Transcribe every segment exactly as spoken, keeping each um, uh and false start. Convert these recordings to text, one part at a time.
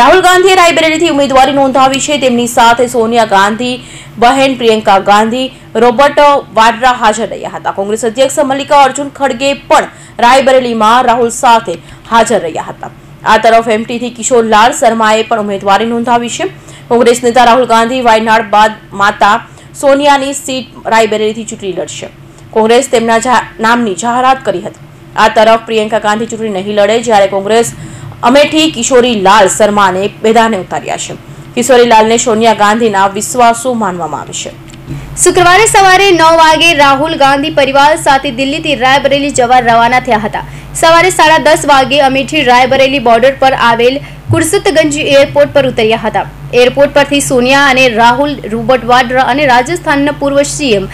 રાહુલ ગાંધીએ રાયબરેલીથી ઉમેદવારી નોંધાવી છે। તેમની સાથે સોનિયા ગાંધી, બહેન પ્રિયંકા ગાંધી, रॉबर्ट वाड्रा हाजर रहा था। कांग्रेस अध्यक्ष मल्लिकार्जुन खड़गे पण रायबरेली में राहुल साथ हाजर रहा था। आ तरफ एमटी थी किशोर लाल शर्माए पण उम्मीदवारी नोंधावी छे। कांग्रेस नेता राहुल गांधी वायनाड बाद माता सोनिया की सीट रायबरेली थी चूंटणी लड़शे। कांग्रेस तेमना नामनी जाहरात करी हती। आ तरफ प्रियंका गांधी चूंटणी नहीं लड़े, ज्यारे कांग्रेस अमेठी किशोरी लाल शर्मा ने मैदाने उतार्या छे। किशोरी लाल ने सोनिया गांधी विश्वासू मानवामां आवे छे। शुक्रवार सवारे नौ वागे राहुल गांधी परिवार साथ दिल्ली थी रायबरेली जवा रवाना थया हता। सवारे साढ़ा दस वागे अमेठी रायबरेली बॉर्डर पर आवेल कुर्सतगंज एयरपोर्ट पर उतर्या हता। एयरपोर्ट परथी सोनिया अने राहुल, रॉबर्ट वाड्रा अने राजस्थानना पूर्व सीएम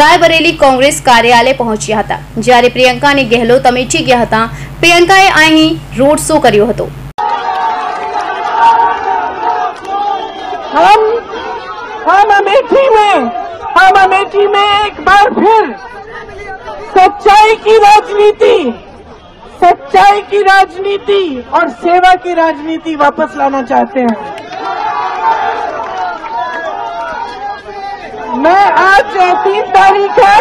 रायबरेली कांग्रेस कार्यालय पहोंच्या हता। ज्यारे प्रियंका अने गहलोत अमेठी गया हता। प्रियंकाए अहीं रोड शो कर्यो हतो। हम हम अमेठी में हम अमेठी में एक बार फिर सच्चाई की राजनीति सच्चाई की राजनीति और सेवा की राजनीति वापस लाना चाहते हैं। मैं आज तीन तारीख है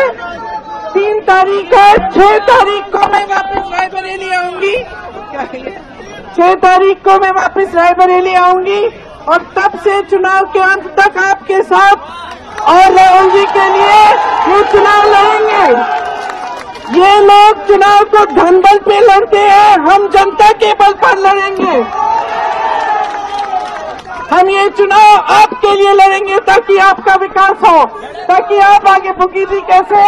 तीन तारीख है छह तारीख को मैं वापस रायबरेली आऊंगी छह तारीख को मैं वापस रायबरेली आऊंगी और तब से चुनाव के अंत तक आपके साथ और राहुल जी के लिए ये चुनाव लड़ेंगे। ये लोग चुनाव को धनबल पे लड़ते हैं, हम जनता के बल पर लड़ेंगे। हम ये चुनाव आपके लिए लड़ेंगे ताकि आपका विकास हो, ताकि आप आगे भुगीदी कैसे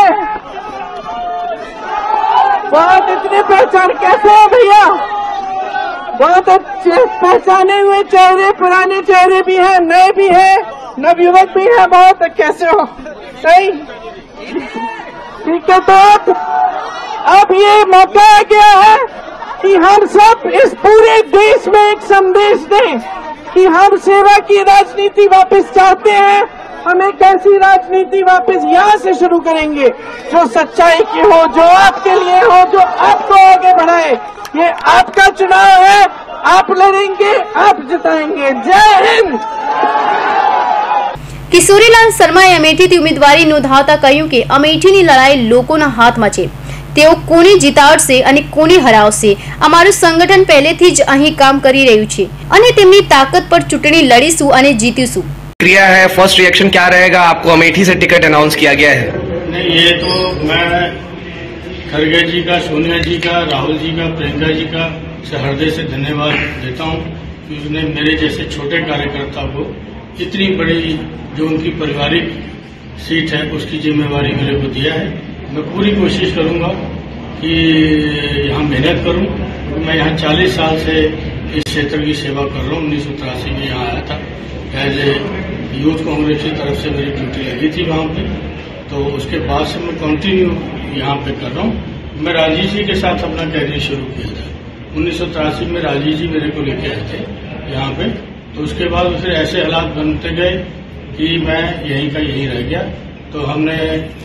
बहुत इतने पहचान कैसे है भैया, बहुत अच्छे पहचाने हुए चेहरे, पुराने चेहरे भी हैं, नए भी हैं, नवयुवक भी है बहुत। कैसे हो? सही ठीक है। तो अब ये मौका आ गया है कि हम सब इस पूरे देश में एक संदेश दें कि हम सेवा की राजनीति वापस चाहते हैं। हम एक ऐसी राजनीति वापस यहाँ से शुरू करेंगे जो सच्चाई की हो, जो आपके लिए हो, जो आपको आगे बढ़ाए। ये आपका चुनाव है, आप लड़ेंगे, आप जिताएंगे। जय हिंद। किशोरीलाल शर्माए अमेठी उम्मीदवारी नोंधावता कह્યું કે અમેઠીની લડાઈ લોકોના હાથમાં છે। તેઓ કોને જીતાડશે અને કોને હરાવશે? અમારું સંગઠન પહેલેથી જ અહીં કામ કરી રહ્યું છે અને તેમની તાકાત પર ચૂંટણી લડીશું અને જીતીશું। ક્રિયા હે ફર્સ્ટ રિએક્શન ક્યા રહેગા? આપકો અમેઠી સે ટિકિટ અનાઉન્સ કિયા ગયા હે? નહીં, યે તો મેં ખરગે જી કા, સોનિયા જી કા, રાહુલ જી કા, પ્રિયંકા જી કા સે હૃદય સે ધન્યવાદ દેતા હું कि उन्होंने मेरे जैसे छोटे कार्यकर्ता को इतनी बड़ी जो उनकी पारिवारिक सीट है उसकी जिम्मेवारी मेरे को दिया है। मैं पूरी कोशिश करूंगा कि यहाँ मेहनत करूं। मैं यहाँ चालीस साल से इस क्षेत्र की सेवा कर रहा हूँ। उन्नीस सौ तिरासी में यहाँ आया था, एज ए यूथ कांग्रेस की तरफ से मेरी ड्यूटी लगी थी वहाँ पे, तो उसके बाद से मैं कंटिन्यू यहाँ पे कर रहा हूँ। मैं राजीव जी के साथ अपना कैरियर शुरू किया था। उन्नीस सौ तिरासी में राजीव जी मेरे को लेके आए थे यहाँ पे, तो उसके बाद फिर ऐसे हालात बनते गए कि मैं यहीं का यहीं रह गया। तो हमने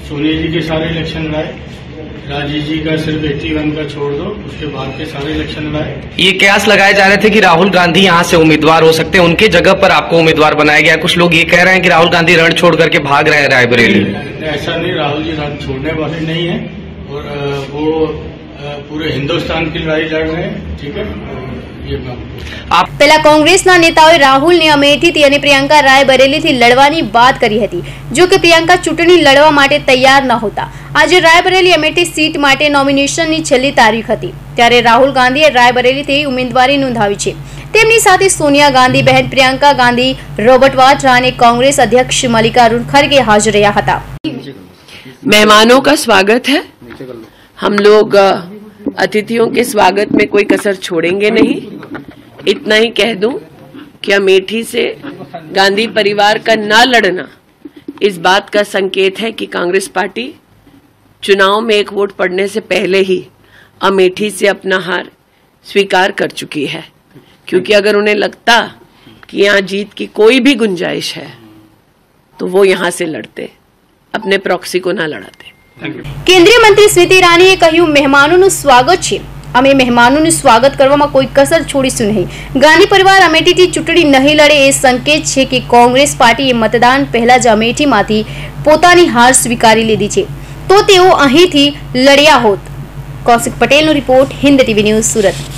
सोनिया जी के सारे इलेक्शन लड़ाए, राजीव जी का सिर्फ एट्टी वन का छोड़ दो, उसके बाद के सारे इलेक्शन लड़ाए। ये कयास लगाए जा रहे थे कि राहुल गांधी यहाँ से उम्मीदवार हो सकते हैं, उनके जगह पर आपको उम्मीदवार बनाया गया। कुछ लोग ये कह रहे हैं कि राहुल गांधी रण छोड़ करके भाग रहे हैं रायबरेली। ऐसा नहीं, राहुल जी रण छोड़ने वाले नहीं है और वो पूरे हिंदुस्तान की लड़ाई लड़ रहे हैं। ठीक है। पहला कांग्रेसना नेताओं राहुल ने अमेठी थी और प्रियंका रायबरेली थी लड़वानी बात करी हती, जो कि प्रियंका चूंटणी लड़वा माटे तैयार न होता। आज रायबरेली अमेठी सीट माटे नॉमिनेशन नी छेल्ली तारीख हती, त्यारे राहुल गांधीए रायबरेली थी उम्मीदवारी नोंधावी छे। तेमनी साथे सोनिया गांधी, बहन प्रियंका गांधी, रॉबर्ट वाड्रा अने कांग्रेस अध्यक्ष मल्लिकार्जुन खड़गे हाजर रह्या हता। मेहमानों का स्वागत है। हम लोग अतिथियों के स्वागत में कोई कसर छोड़ेंगे नहीं। इतना ही कह दूं कि अमेठी से गांधी परिवार का ना लड़ना इस बात का संकेत है कि कांग्रेस पार्टी चुनाव में एक वोट पड़ने से पहले ही अमेठी से अपना हार स्वीकार कर चुकी है, क्योंकि अगर उन्हें लगता कि यहाँ जीत की कोई भी गुंजाइश है तो वो यहाँ से लड़ते, अपने प्रॉक्सी को ना लड़ाते। केंद्रीय मंत्री स्मृति ईरानी कह્યું, મહેમાનોનું સ્વાગત છે। અમે મહેમાનોનું સ્વાગત કરવામાં કોઈ કસર છોડીશું નહીં। ગાંધી પરિવાર અમેઠીથી ચૂંટણી નહીં લડે એ સંકેત છે કે કોંગ્રેસ પાર્ટીએ મતદાન પહેલા જ અમેઠીમાંથી પોતાની હાર સ્વીકારી લીધી છે, તો તેઓ અહીંથી લડ્યા હોત। કૌશિક પટેલનો report, Hind TV news, Surat.